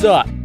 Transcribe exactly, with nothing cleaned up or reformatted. suck.